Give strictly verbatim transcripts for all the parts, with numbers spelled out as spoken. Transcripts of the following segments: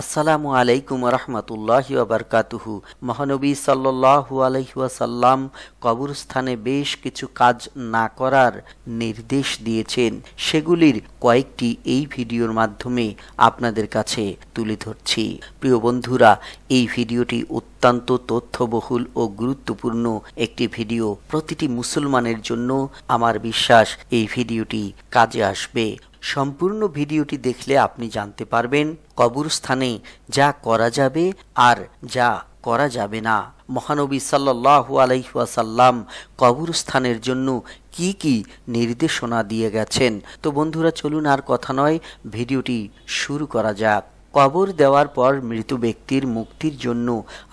আসসালামু আলাইকুম রহমতুল্লাহি ওয়া বারাকাতুহু। মহানবী সাল্লাল্লাহু আলাইহি ওয়াসাল্লাম কবরস্থানে বেশ কিছু কাজ না করার নির্দেশ দিয়েছেন, সেগুলির কয়েকটি এই ভিডিওর মাধ্যমে আপনাদের কাছে তুলে ধরছি। প্রিয় বন্ধুরা, এই ভিডিওটি অত্যন্ত তথ্যবহুল ও গুরুত্বপূর্ণ একটি ভিডিও। প্রতিটি মুসলমানের জন্য আমার বিশ্বাস এই ভিডিওটি কাজে আসবে। সম্পূর্ণ ভিডিওটি দেখলে আপনি জানতে পারবেন কবরস্থানে যা করা যাবে আর যা করা যাবে না। মহানবী সাল্লাল্লাহু আলাইহি ওয়াসাল্লাম কবরস্থানের জন্য কি কি নির্দেশনা দিয়ে গেছেন। তো বন্ধুরা, চলুন আর কথা নয়, ভিডিওটি শুরু করা যাক। কবর দেওয়ার পর মৃত ব্যক্তির মুক্তির জন্য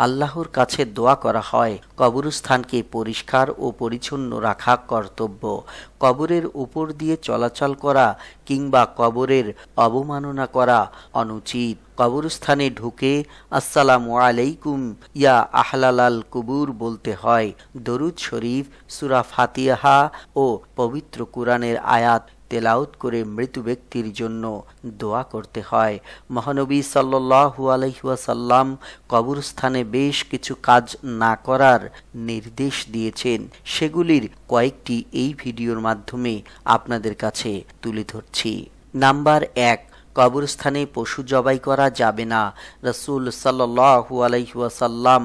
আল্লাহর কাছে দোয়া করা হয়। কবরস্থানকে পরিষ্কার ও পরিচ্ছন্ন রাখা কর্তব্য। কবরের উপর দিয়ে চলাচল করা কিংবা কবরের অবমাননা করা অনুচিত। কবরস্থানে ঢুকে আসসালামু আলাইকুম ইয়া আহলালাল কুবুর বলতে হয়। দরুদ শরীফ, সূরা ফাতিহা ও পবিত্র কুরআনের আয়াত তেলাওয়াত করে মৃত ব্যক্তির জন্য দোয়া করতে হয়। মহানবী সাল্লাল্লাহু আলাইহি ওয়াসাল্লাম কবরস্থানে বেশ কিছু কাজ না করার নির্দেশ দিয়েছেন, সেগুলির কয়েকটি এই ভিডিওর মাধ্যমে আপনাদের কাছে তুলে ধরছি। নাম্বার এক, কবরস্থানে পশু জবাই করা যাবে না। রাসূল সাল্লাল্লাহু আলাইহি ওয়াসাল্লাম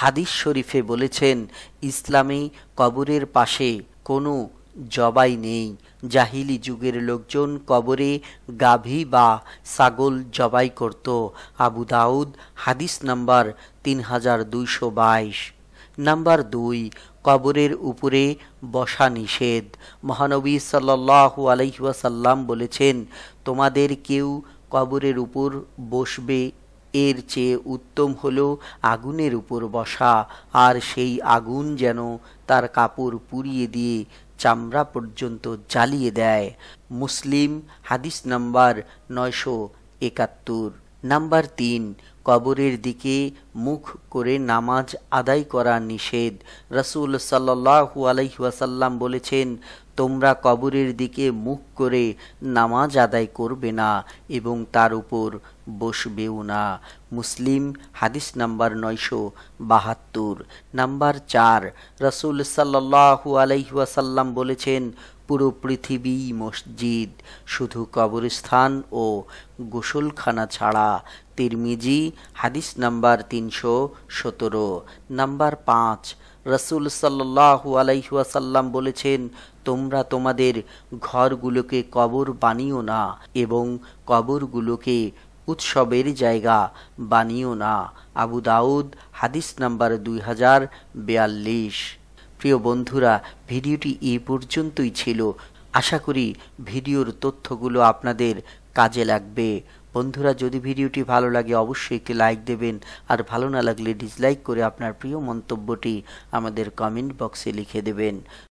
হাদিস শরীফে বলেছেন, ইসলামে কবরের পাশে কোনো জবাই নেই। জাহিলি যুগের লোকজন কবরে গাভী বা ছাগল জবাই করত। আবু দাউদ হাদিস নাম্বার তিন হাজার দুইশো বাইশ। নাম্বার দুই, কবরের উপরে বসা নিষেধ। মহানবী সাল্লাল্লাহু আলাইহি ওয়াসাল্লাম বলেছেন, তোমাদের কেউ কবরের উপর বসবে এর চেয়ে উত্তম হলো আগুনের উপর বসা, আর সেই আগুন যেন তার কাপড় পুড়িয়ে দিয়ে চামড়া পর্যন্ত জ্বালিয়ে দেয়। মুসলিম হাদিস নাম্বার নয়শো একাত্তর। নাম্বার তিন, কবরের দিকে মুখ করে নামাজ আদায় করা নিষেধ। রাসূল সাল্লাল্লাহু আলাইহি ওয়াসাল্লাম বলেছেন, তোমরা কবরের দিকে মুখ করে নামাজ আদায় করবে না এবং তার উপর বসবেও না। মুসলিম হাদিস নাম্বার নয়শো বাহাত্তর। নাম্বার চার, রাসূল সাল্লাল্লাহু আলাইহি ওয়াসাল্লাম বলেছেন, পুরো পৃথিবী মসজিদ, শুধু কবরস্থান ও গোসলখানা ছাড়া। তিরমিজি হাদিস নাম্বার তিনশো সতেরো। নাম্বার পাঁচ, রাসূল সাল্লাল্লাহু আলাইহি ওয়াসাল্লাম বলেছেন, তোমরা তোমাদের ঘরগুলোকে কবর বানিও না এবং কবরগুলোকে উৎসবের জায়গা বানিও না। আবু দাউদ হাদিস নাম্বার দুই হাজার বিয়াল্লিশ। প্রিয় বন্ধুরা, ভিডিওটি এ পর্যন্তই ছিল। আশা করি ভিডিওর তথ্যগুলো আপনাদের কাজে লাগবে। বন্ধুরা, যদি ভিডিওটি ভালো লাগে অবশ্যই একটি লাইক দেবেন, আর ভালো না লাগলে ডিসলাইক করে আপনার প্রিয় মন্তব্যটি আমাদের কমেন্ট বক্সে লিখে দেবেন।